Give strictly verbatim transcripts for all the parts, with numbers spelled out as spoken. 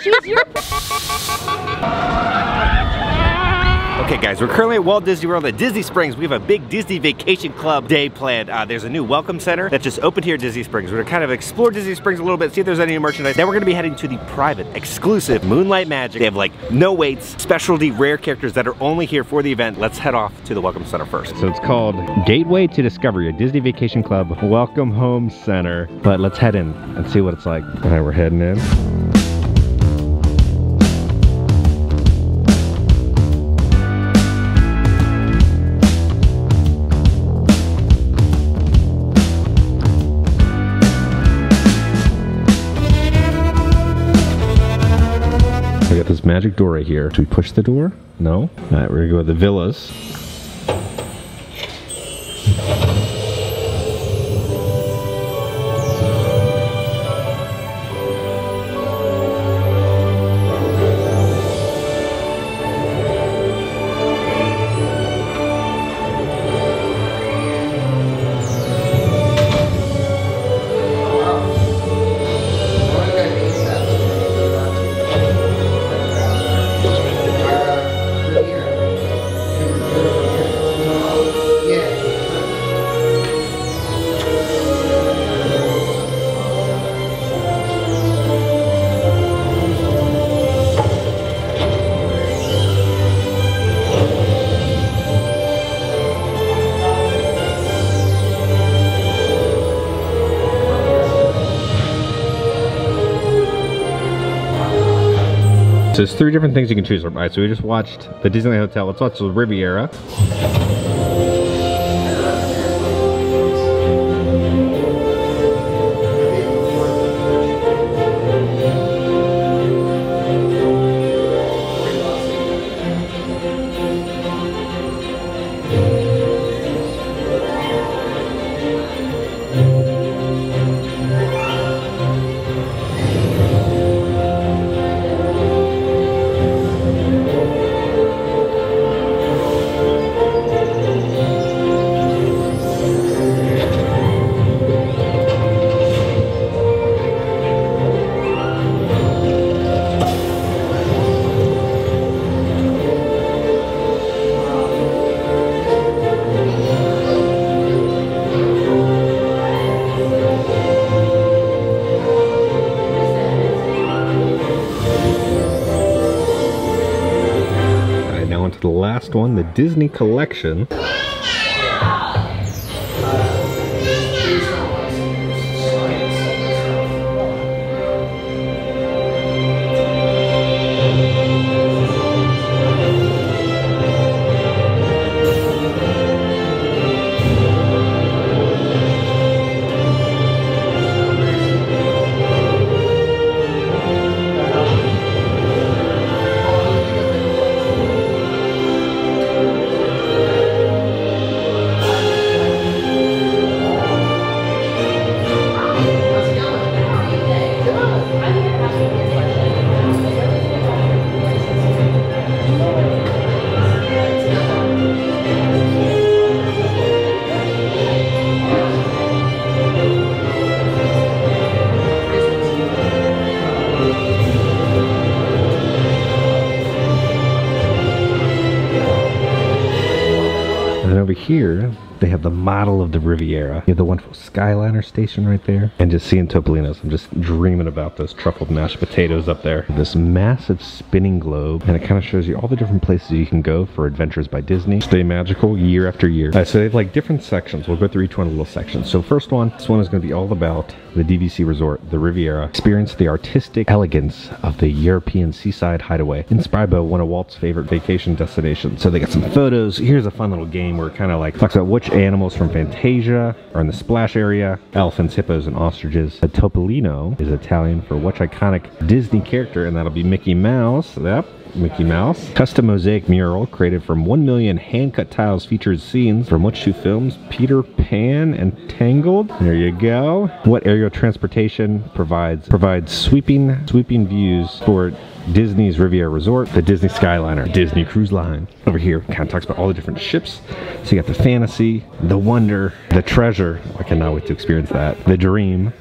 She's your Okay guys, we're currently at Walt Disney World at Disney Springs. We have a big Disney Vacation Club day planned. Uh, there's a new welcome center that just opened here at Disney Springs. We're gonna kind of explore Disney Springs a little bit, see if there's any merchandise. Then we're gonna be heading to the private, exclusive Moonlight Magic. They have like no waits, specialty rare characters that are only here for the event. Let's head off to the welcome center first. So it's called Gateway to Discovery, a Disney Vacation Club Welcome Home Center. But let's head in and see what it's like. All right, we're heading in. This magic door right here. Do we push the door? No? Alright, we're gonna go to the villas. So there's three different things you can choose from. All right, so we just watched the Disneyland Hotel. Let's watch the Riviera. The last one, the Disney Collection. Here, they have the model of the Riviera. You have the wonderful Skyliner station right there. And just seeing Topolinos, I'm just dreaming about those truffled mashed potatoes up there. This massive spinning globe, and it kind of shows you all the different places you can go for Adventures by Disney. Stay magical year after year. All right, so they have like different sections. We'll go through each one in little sections. So first one, this one is gonna be all about the D V C resort, the Riviera. Experience the artistic elegance of the European seaside hideaway, inspired by one of Walt's favorite vacation destinations. So they got some photos. Here's a fun little game where it kind of like talks about which animals from Fantasia are in the splash area. Elephants, hippos, and ostriches. A Topolino is Italian for which iconic Disney character, and that'll be Mickey Mouse. Yep. Mickey Mouse. Custom mosaic mural created from one million hand-cut tiles features scenes from which two films? Peter Pan and Tangled. There you go. What aerial transportation provides provides sweeping sweeping views for Disney's Riviera Resort? The Disney Skyliner, Disney Cruise Line. Over here, kind of talks about all the different ships. So you got the fantasy, the wonder, the treasure. I cannot wait to experience that. The dream.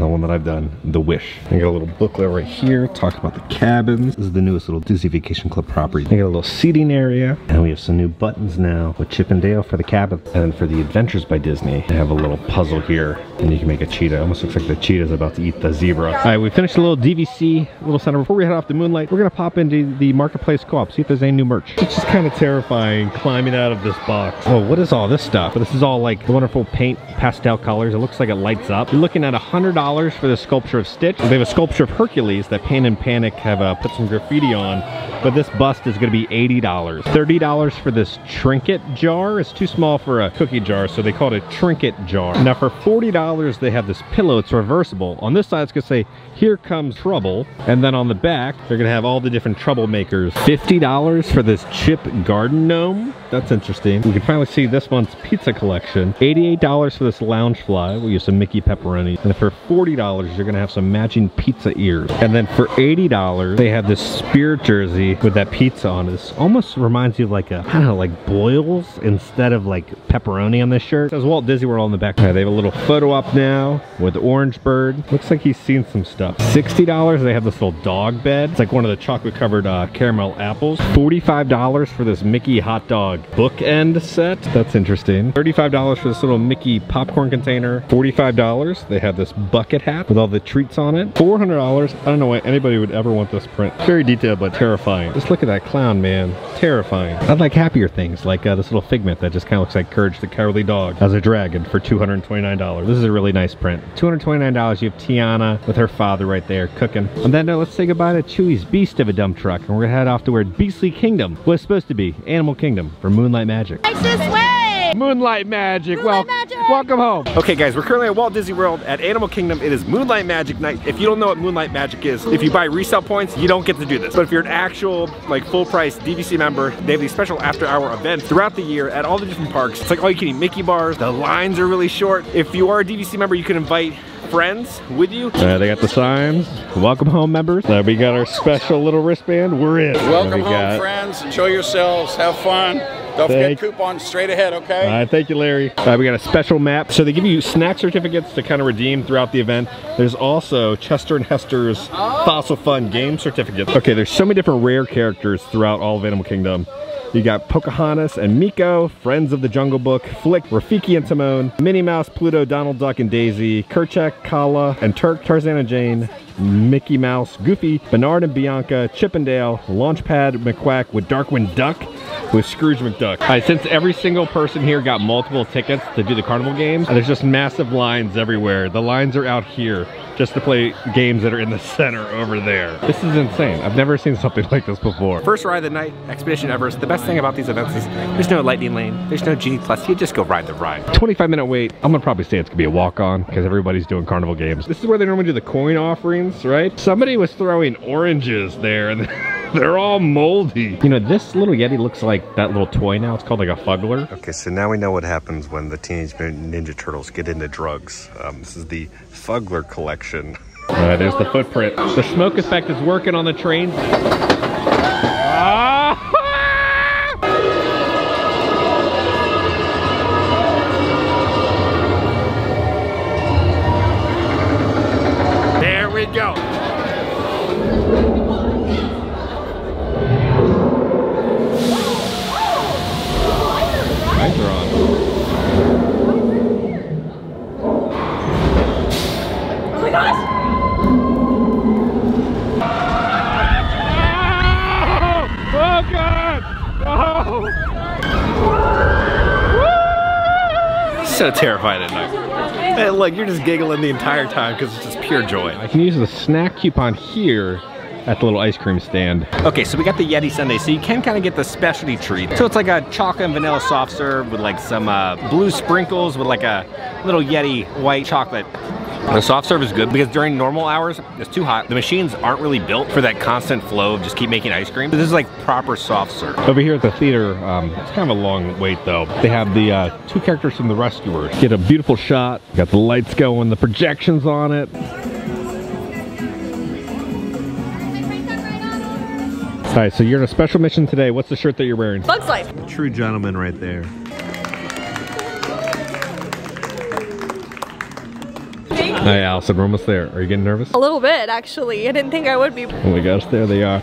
the one that I've done, The Wish. I got a little booklet right here, talks about the cabins. This is the newest little Disney Vacation Club property. I got a little seating area, and we have some new buttons now with Chip and Dale for the cabin. And then for the Adventures by Disney, they have a little puzzle here, and you can make a cheetah. It almost looks like the cheetah's about to eat the zebra. All right, we finished a little D V C, little center. Before we head off to Moonlight, we're gonna pop into the Marketplace Co-op, see if there's any new merch. It's just kind of terrifying climbing out of this box. Oh, what is all this stuff? This is all like wonderful paint, pastel colors. It looks like it lights up. You're looking at one hundred dollars for the sculpture of Stitch. They have a sculpture of Hercules that Pain and Panic have uh, put some graffiti on, but this bust is gonna be eighty dollars. thirty dollars for this trinket jar. It's too small for a cookie jar, so they call it a trinket jar. Now for forty dollars, they have this pillow. It's reversible. On this side, it's gonna say, "Here comes trouble." And then on the back, they're gonna have all the different troublemakers. fifty dollars for this Chip garden gnome. That's interesting. We can finally see this month's pizza collection. eighty-eight dollars for this Lounge Fly. We'll use some Mickey pepperoni. And for forty dollars, you're gonna have some matching pizza ears. And then for eighty dollars, they have this Spirit jersey with that pizza on it. This almost reminds you of like a, I don't know, like Boils instead of like pepperoni on this shirt. It says Walt Disney World on the back. Right, they have a little photo op now with Orange Bird. Looks like he's seen some stuff. sixty dollars, they have this little dog bed. It's like one of the chocolate covered uh, caramel apples. forty-five dollars for this Mickey hot dog bookend set. That's interesting. thirty-five dollars for this little Mickey popcorn container. forty-five dollars, they have this bucket hat with all the treats on it. four hundred dollars, I don't know why anybody would ever want this print. Very detailed, but terrifying. Just look at that clown, man. Terrifying. I'd like happier things, like uh, this little Figment that just kind of looks like Courage the Cowardly Dog as a dragon for two hundred twenty-nine dollars. This is a really nice print. two hundred twenty-nine dollars, you have Tiana with her father right there cooking. On that note, let's say goodbye to Chewie's beast of a dump truck, and we're gonna head off to where Beastly Kingdom was supposed to be, Animal Kingdom, for Moonlight Magic. It's this way! Moonlight Magic. Moonlight well, Magic. Welcome home. Okay guys, we're currently at Walt Disney World at Animal Kingdom. It is Moonlight Magic night. If you don't know what Moonlight Magic is, if you buy resale points, you don't get to do this. But if you're an actual like full price D V C member, they have these special after hour events throughout the year at all the different parks. It's like all you can eat Mickey bars. The lines are really short. If you are a D V C member, you can invite friends with you. Uh, they got the signs. Welcome home, members. Uh, we got our special little wristband. We're in. Welcome we home, got... friends. Enjoy yourselves. Have fun. Don't Thank. forget coupons straight ahead, okay? All right, thank you, Larry. All right, we got a special map. So they give you snack certificates to kind of redeem throughout the event. There's also Chester and Hester's oh. Fossil Fun game certificates. Okay, there's so many different rare characters throughout all of Animal Kingdom. You got Pocahontas and Miko, Friends of the Jungle Book, Flick, Rafiki and Timon, Minnie Mouse, Pluto, Donald Duck and Daisy, Kerchak, Kala and Turk, Tarzan and Jane, Mickey Mouse, Goofy, Bernard and Bianca, Chip and Dale, Launchpad McQuack with Darkwing Duck, with Scrooge McDuck. All right, since every single person here got multiple tickets to do the carnival games, there's just massive lines everywhere. The lines are out here just to play games that are in the center over there. This is insane. I've never seen something like this before. First ride of the night, Expedition Everest. The best thing about these events is there's no lightning lane, there's no Genie Plus. You just go ride the ride. twenty-five minute wait. I'm gonna probably say it's gonna be a walk-on because everybody's doing carnival games. This is where they normally do the coin offerings, right? Somebody was throwing oranges there and they're all moldy. You know, this little Yeti looks like that little toy now. It's called like a Fuggler. Okay, so now we know what happens when the Teenage Mutant Ninja Turtles get into drugs. Um, this is the Fuggler collection. All right, there's the footprint. The smoke effect is working on the train. Ah! There we go. So terrified at night. And look, you're just giggling the entire time because it's just pure joy. I can use the snack coupon here at the little ice cream stand. Okay, so we got the Yeti sundae, so you can kind of get the specialty treat. So it's like a chocolate and vanilla soft serve with like some uh, blue sprinkles with like a little Yeti white chocolate. The soft serve is good because during normal hours, it's too hot. The machines aren't really built for that constant flow of just keep making ice cream. This is like proper soft serve. Over here at the theater, um, it's kind of a long wait though. They have the uh, two characters from The Rescuers. Get a beautiful shot. Got the lights going, the projections on it. All right, so you're in a special mission today. What's the shirt that you're wearing? Bugs Life. A true gentleman right there. Hi, Allison, we're almost there. Are you getting nervous? A little bit, actually. I didn't think I would be. Oh my gosh, there they are.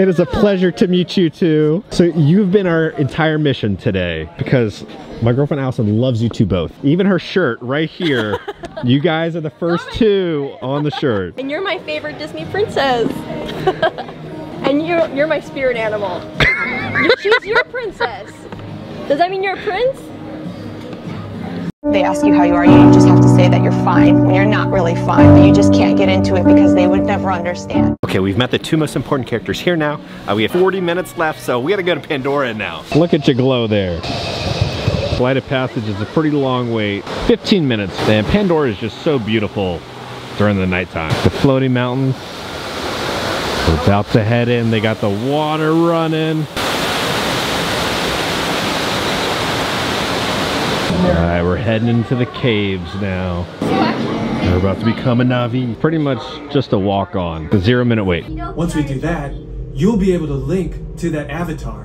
It is a pleasure to meet you two. So you've been our entire mission today because my girlfriend Allison loves you two both. Even her shirt right here. You guys are the first two on the shirt. And you're my favorite Disney princess. And you're, you're my spirit animal. She's your princess. Does that mean you're a prince? They ask you how you are, you just have to say that you're fine when you're not really fine, but you just can't get into it because they would never understand. Okay, we've met the two most important characters here now. Uh, we have forty minutes left, so we gotta go to Pandora now. Look at your glow there. Flight of Passage is a pretty long wait. fifteen minutes, and Pandora is just so beautiful during the nighttime. The floating mountains, we're about to head in. They got the water running. Alright, we're heading into the caves now. We're about to become a Na'vi. Pretty much just a walk-on. The zero minute wait. Once we do that, you'll be able to link to that avatar.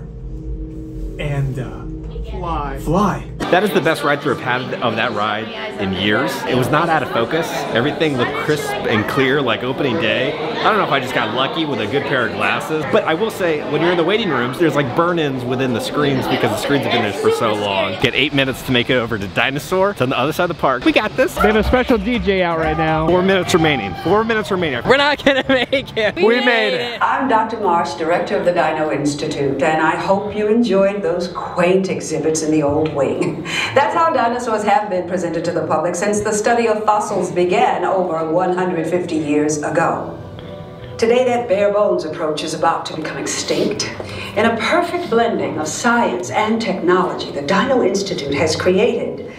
And, uh... Fly. Fly. That is the best ride-through I've had of that ride in years. It was not out of focus. Everything looked crisp and clear like opening day. I don't know if I just got lucky with a good pair of glasses, but I will say when you're in the waiting rooms, there's like burn-ins within the screens because the screens have been there for so long. Get eight minutes to make it over to Dinosaur. It's on the other side of the park. We got this. They have a special D J out right now. Four minutes remaining. Four minutes remaining. We're not gonna make it. We, we made, made it. it. I'm Doctor Marsh, director of the Dino Institute, and I hope you enjoyed those quaint exhibits in the old wing. That's how dinosaurs have been presented to the public since the study of fossils began over one hundred fifty years ago. Today, that bare bones approach is about to become extinct. In a perfect blending of science and technology, the Dino Institute has created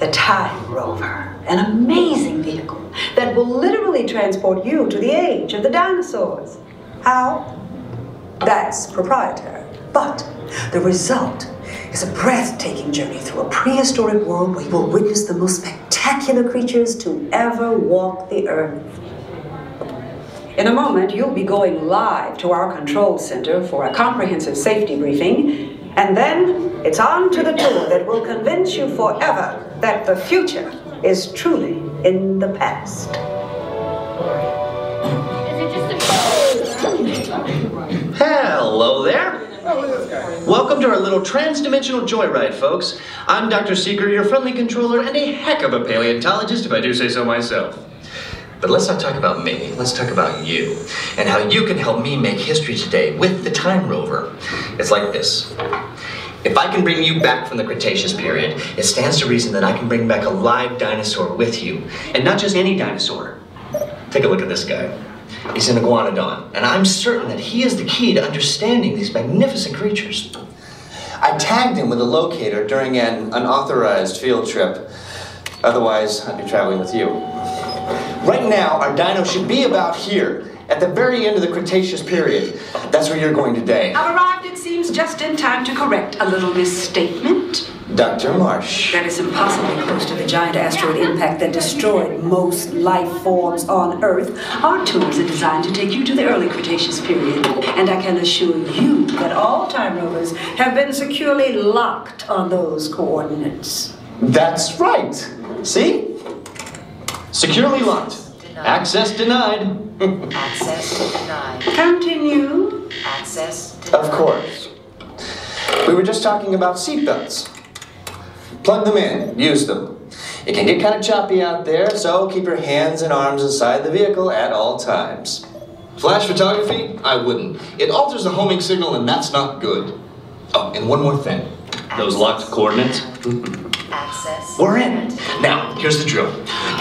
the Time Rover, an amazing vehicle that will literally transport you to the age of the dinosaurs. How? That's proprietary. But the result is a breathtaking journey through a prehistoric world where you will witness the most spectacular creatures to ever walk the earth. In a moment, you'll be going live to our control center for a comprehensive safety briefing, and then it's on to the tour that will convince you forever that the future is truly in the past. Hello there. Welcome to our little trans-dimensional joyride, folks. I'm Doctor Seeker, your friendly controller, and a heck of a paleontologist, if I do say so myself. But let's not talk about me, let's talk about you, and how you can help me make history today with the Time Rover. It's like this. If I can bring you back from the Cretaceous period, it stands to reason that I can bring back a live dinosaur with you, and not just any dinosaur. Take a look at this guy. He's an Iguanodon, and I'm certain that he is the key to understanding these magnificent creatures. I tagged him with a locator during an unauthorized field trip. Otherwise, I'd be traveling with you. Right now, our dino should be about here, at the very end of the Cretaceous period. That's where you're going today. I've arrived, it seems, just in time to correct a little misstatement. Doctor Marsh. That is impossibly close to the giant asteroid impact that destroyed most life forms on Earth. Our tours are designed to take you to the early Cretaceous period, and I can assure you that all Time Rovers have been securely locked on those coordinates. That's right. See? Securely locked. Denied. Access denied. Access denied. Continue. Access denied. Of course. We were just talking about seatbelts. Plug them in, use them. It can get kind of choppy out there, so keep your hands and arms inside the vehicle at all times. Flash photography? I wouldn't. It alters the homing signal, and that's not good. Oh, and one more thing. Those locked coordinates. Access. We're in. Now, here's the drill.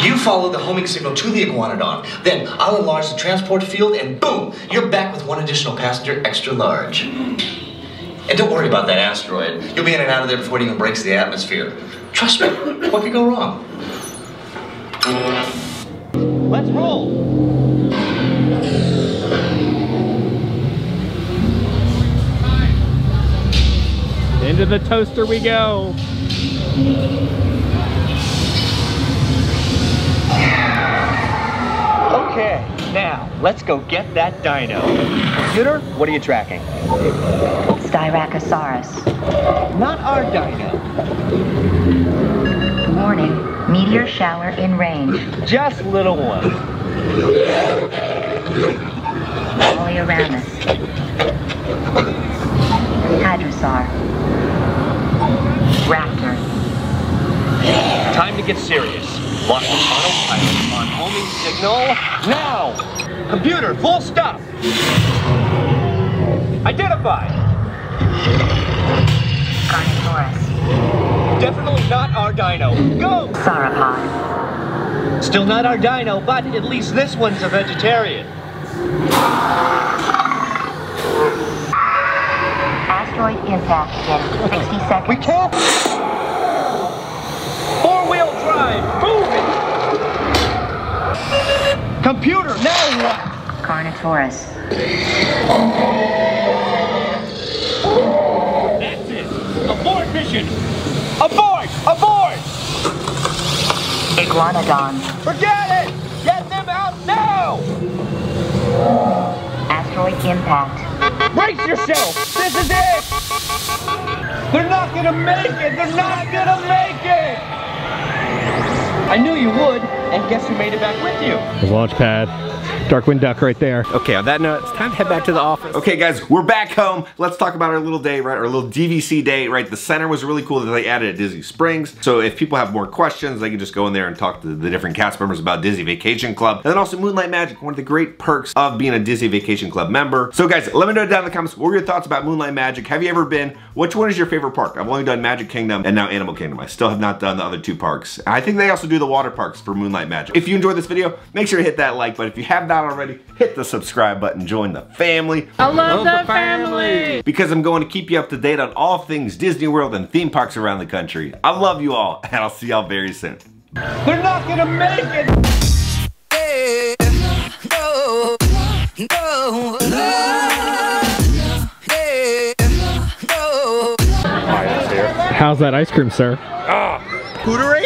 You follow the homing signal to the Iguanodon. Then I'll enlarge the transport field, and boom, you're back with one additional passenger extra large. And don't worry about that asteroid. You'll be in and out of there before it even breaks the atmosphere. Trust me, what could go wrong? Let's roll! Into the toaster we go! Okay, now, let's go get that dino. Computer, what are you tracking? Styracosaurus. Not our dino. Warning. Meteor shower in range. Just little ones. Oleoramus. Hadrosaur. Raptor. Time to get serious. Lock the autopilot on homing signal now! Computer, full stop! Identify! Carnotaurus. Definitely not our dino. Go! Sauropod. Still not our dino, but at least this one's a vegetarian. Asteroid impact in sixty seconds. We can't! Four-wheel drive, move it! Computer, now what? Carnotaurus. That's it! Abort mission! Abort! Abort! Iguanodon. Forget it! Get them out now! Asteroid impact. Brace yourself! This is it! They're not gonna make it! They're not gonna make it! I knew you would, and guess who made it back with you? The launch pad. Darkwing Duck right there. Okay, on that note, it's time to head back to the office. Okay guys, we're back home. Let's talk about our little day, right? Our little D V C day, right? The center was really cool that they added at Disney Springs. So if people have more questions, they can just go in there and talk to the different cast members about Disney Vacation Club. And then also Moonlight Magic, one of the great perks of being a Disney Vacation Club member. So guys, let me know down in the comments, what were your thoughts about Moonlight Magic? Have you ever been? Which one is your favorite park? I've only done Magic Kingdom and now Animal Kingdom. I still have not done the other two parks. I think they also do the water parks for Moonlight Magic. If you enjoyed this video, make sure to hit that like button. If you have not already, hit the subscribe button, join the family. I love, love the family. family! Because I'm going to keep you up to date on all things Disney World and theme parks around the country. I love you all, and I'll see y'all very soon. They're not gonna make it! Hey, no, no, no, hey, no. How's that ice cream, sir? Ah, Pooterade?